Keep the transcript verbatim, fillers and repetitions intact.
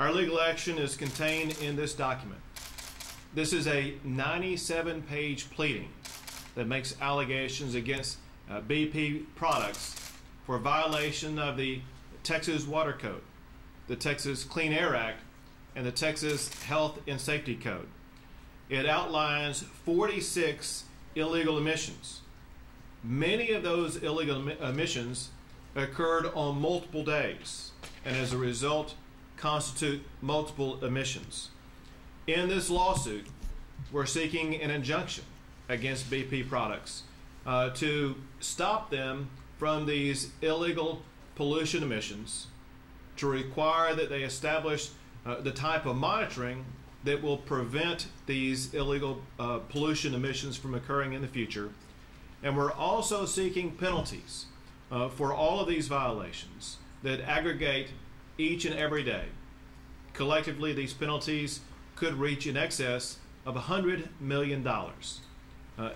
Our legal action is contained in this document. This is a ninety-seven page pleading that makes allegations against uh, B P Products for violation of the Texas Water Code, the Texas Clean Air Act, and the Texas Health and Safety Code. It outlines forty-six illegal emissions. Many of those illegal emissions occurred on multiple days, and as a result, constitute multiple emissions. In this lawsuit, we're seeking an injunction against B P Products uh, to stop them from these illegal pollution emissions, to require that they establish uh, the type of monitoring that will prevent these illegal uh, pollution emissions from occurring in the future. And we're also seeking penalties uh, for all of these violations that aggregate each and every day. Collectively, these penalties could reach in excess of one hundred million dollars. Uh,